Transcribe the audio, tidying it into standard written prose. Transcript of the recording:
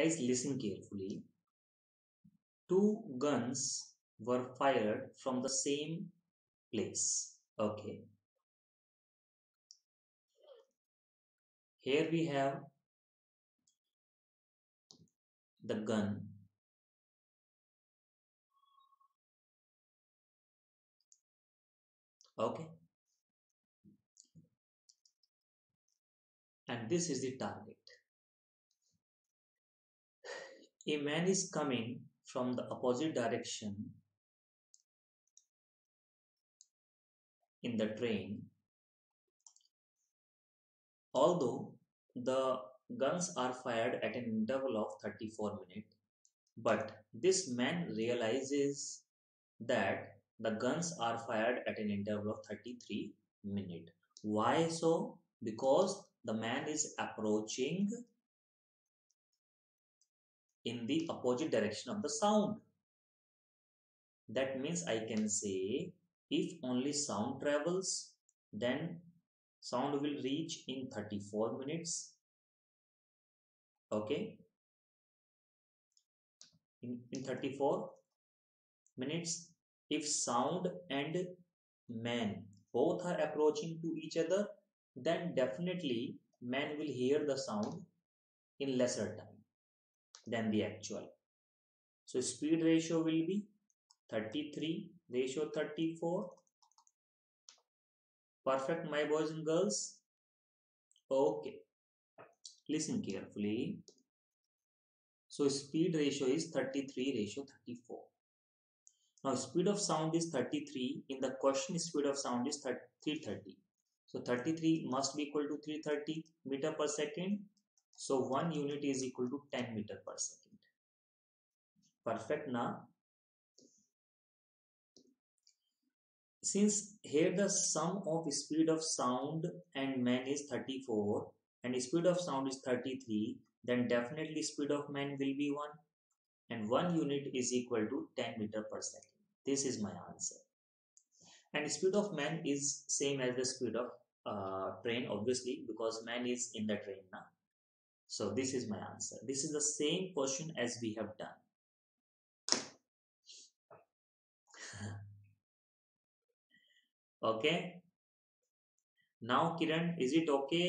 Guys, listen carefully. Two guns were fired from the same place. Okay. Here we have the gun. Okay. And this is the target. A man is coming from the opposite direction in the train. Although the guns are fired at an interval of 34 minutes, but this man realizes that the guns are fired at an interval of 33 minutes. Why so? Because the man is approaching in the opposite direction of the sound. That means I can say if only sound travels, then sound will reach in 34 minutes. Okay. In 34 minutes, if sound and man both are approaching to each other, then definitely man will hear the sound in lesser time than the actual. So speed ratio will be 33 ratio 34. Perfect, my boys and girls. Okay, listen carefully. So speed ratio is 33 ratio 34. Now speed of sound is 33. In the question, speed of sound is 330. So 33 must be equal to 330 meter per second. So 1 unit is equal to 10 meter per second. Perfect na? Since here the sum of speed of sound and man is 34 and speed of sound is 33, then definitely speed of man will be 1. And 1 unit is equal to 10 meter per second. This is my answer. And speed of man is same as the speed of train, obviously, because man is in the train na? So this is my answer. This is the same question as we have done. Okay. Now Kiran, is it okay?